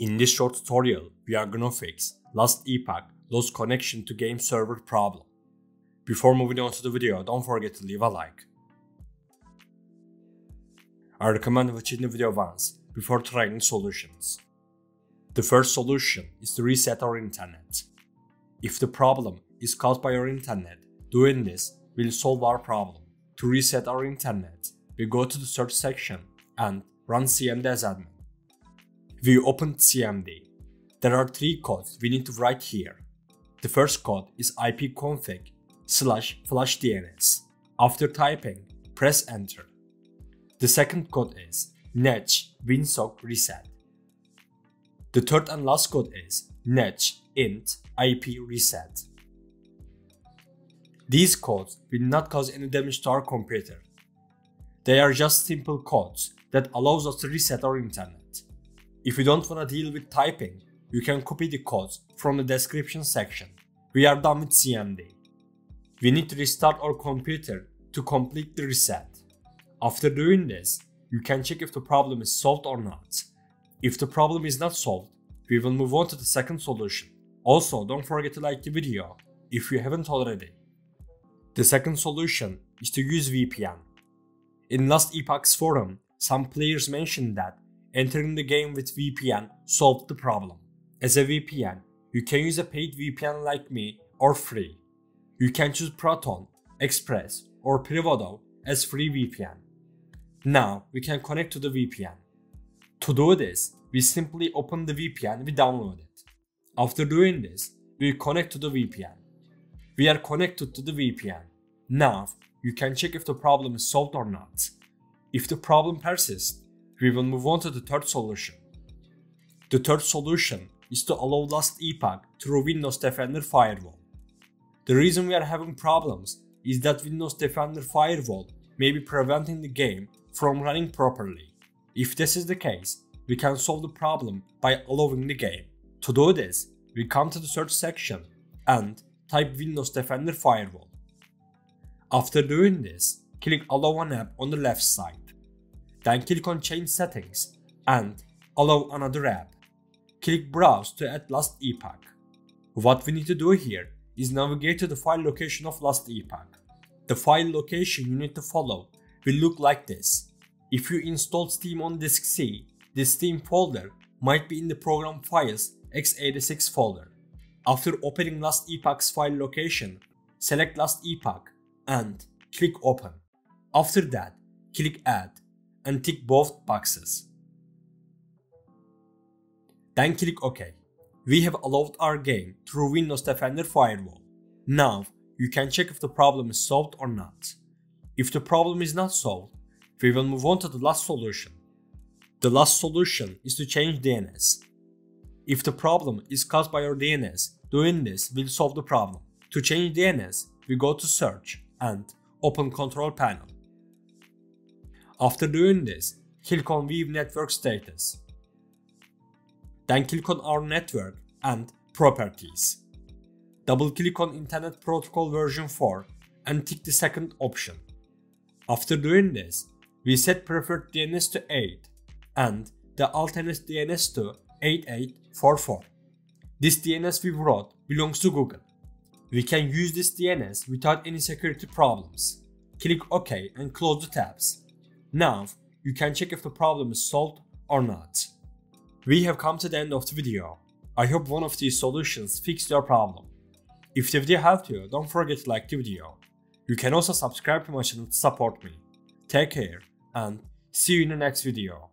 In this short tutorial, we are gonna fix Last Epoch lost connection to game server problem. Before moving on to the video, don't forget to leave a like. I recommend watching the video once before trying solutions. The first solution is to reset our internet. If the problem is caused by our internet, doing this will solve our problem. To reset our internet, we go to the search section and run CMD as admin. We opened CMD. There are three codes we need to write here. The first code is ipconfig/flashdns. After typing, press enter. The second code is netsh winsock reset. The third and last code is netsh int ip reset. These codes will not cause any damage to our computer. They are just simple codes that allows us to reset our internet. If you don't wanna deal with typing, you can copy the codes from the description section. We are done with CMD. We need to restart our computer to complete the reset. After doing this, you can check if the problem is solved or not. If the problem is not solved, we will move on to the second solution. Also, don't forget to like the video if you haven't already. The second solution is to use VPN. In Last Epoch's forum, some players mentioned that entering the game with VPN solved the problem. As a VPN, you can use a paid VPN like me or free. You can choose Proton, Express or Privado as free VPN. Now we can connect to the VPN. To do this, we simply open the VPN we downloaded. After doing this, we connect to the VPN. We are connected to the VPN. Now, you can check if the problem is solved or not. If the problem persists, we will move on to the third solution. The third solution is to allow Last Epoch through Windows Defender Firewall. The reason we are having problems is that Windows Defender Firewall may be preventing the game from running properly. If this is the case, we can solve the problem by allowing the game. To do this, we come to the search section and type Windows Defender Firewall. After doing this, click Allow an app on the left side. Then click on Change Settings and Allow another app. Click Browse to add Last Epoch. What we need to do here is navigate to the file location of Last Epoch. The file location you need to follow will look like this. If you installed Steam on disk C, the Steam folder might be in the Program Files x86 folder. After opening Last Epoch's file location, select Last Epoch and click Open. After that, click Add and tick both boxes. Then click OK. We have allowed our game through Windows Defender Firewall. Now, you can check if the problem is solved or not. If the problem is not solved, we will move on to the last solution. The last solution is to change DNS. If the problem is caused by your DNS, doing this will solve the problem. To change DNS, we go to search and open control panel. After doing this, click on view network status. Then click on our network and properties. Double click on internet protocol version 4 and tick the second option. After doing this, we set preferred DNS to 8 and the alternate DNS to 8844. This DNS we wrote belongs to Google. We can use this DNS without any security problems. Click OK and close the tabs. Now, you can check if the problem is solved or not. We have come to the end of the video. I hope one of these solutions fixed your problem. If the video helped you, don't forget to like the video. You can also subscribe to my channel to support me. Take care and see you in the next video.